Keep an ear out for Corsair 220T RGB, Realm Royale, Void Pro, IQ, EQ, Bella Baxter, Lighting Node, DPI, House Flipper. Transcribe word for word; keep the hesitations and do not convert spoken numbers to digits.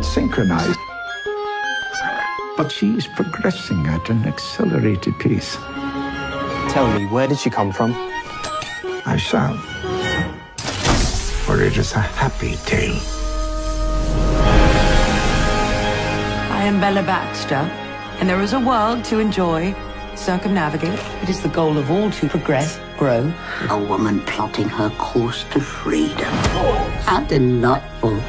quite synchronized. But she is progressing at an accelerated pace. Tell me, where did she come from? I shall. For it is a happy tale. I am Bella Baxter, and there is a world to enjoy, circumnavigate. It is the goal of all to progress, grow. A woman plotting her course to freedom. How delightful.